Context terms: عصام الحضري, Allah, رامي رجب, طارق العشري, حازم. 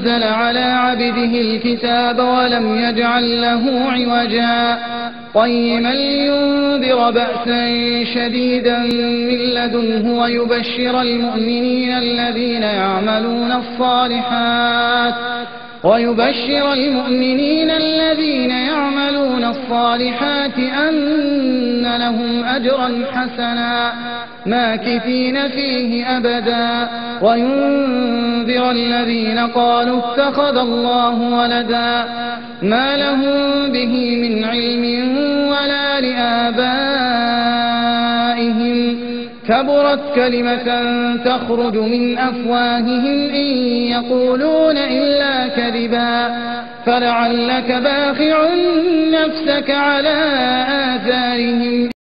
أنزل على عبده الكتاب ولم يجعل له عوجا قيما لينذر بأسا شديدا من لدنه ويبشر المؤمنين الذين يعملون الصالحات أن لهم أجرا حسنا ماكثين فيه أبدا وينذر الذين قالوا اتخذ الله ولدا ما لهم به من علم ولا لآبائهم كبرت كلمة تخرج من أفواههم إن يقولون إلا كذبا فلعلك باخع نفسك على آثارهم